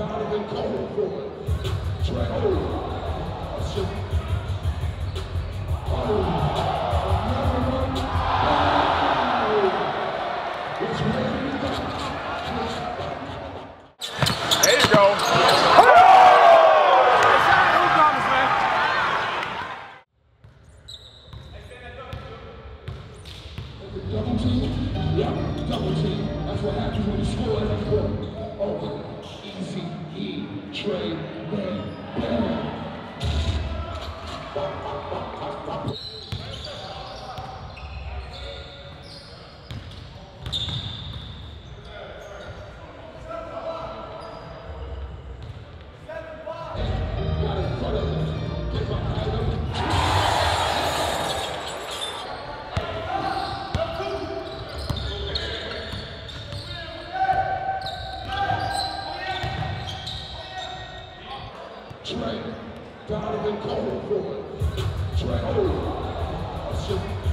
Donovan Cole for it. Tre Mann. Double team? Yeah, double team. That's what happens when you score every quarter. Over. Easy E. Tre Mann. Got in front of him. Get behind him. Tre, Donovan Cole for it. Tre,